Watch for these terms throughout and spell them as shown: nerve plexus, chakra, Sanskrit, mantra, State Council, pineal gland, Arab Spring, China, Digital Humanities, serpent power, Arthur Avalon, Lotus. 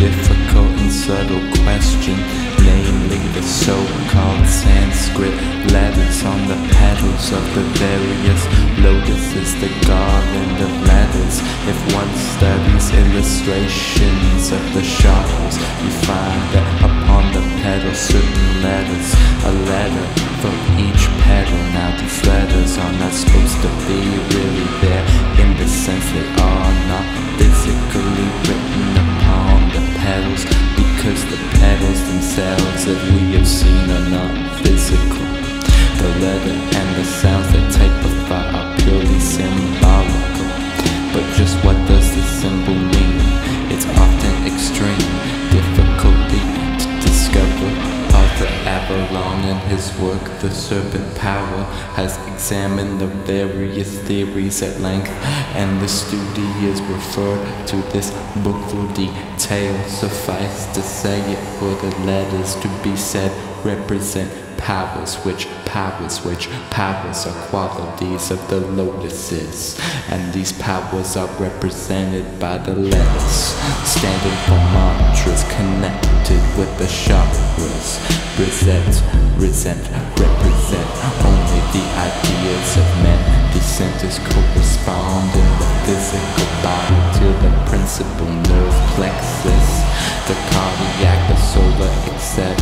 difficult and subtle question, namely the so-called Sanskrit letters on the petals of the various lotuses, the garland of letters. If one studies illustrations of the chakras, you find that upon the petals certain letters, a letter from each petal. Now these letters are not supposed to be really there, in the sense they are not physically written upon the petals, because the petals themselves, as we have seen, are not physical. The letter and the sounds they typify are purely symbolical. But just what does the symbol mean? It's often extreme difficulty to discover. Arthur Avalon in his work, The Serpent Power, has examined the various theories at length, and the study is referred to this book for detail. Suffice to say it for the letters to be said represent powers, which powers are qualities of the lotuses, and these powers are represented by the letters, standing for mantras connected with the chakras. Represent only the ideas of men. These centers correspond in the physical body to the principal nerve plexus, the cardiac, the solar, etc.,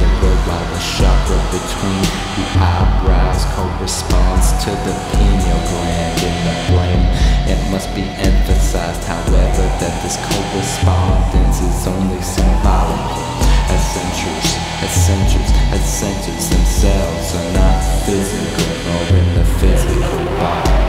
while the chakra between the eyebrows corresponds to the pineal gland in the brain. It must be emphasized, however, that this correspondence is only symbolical. Essentials themselves are not physical or in the physical body.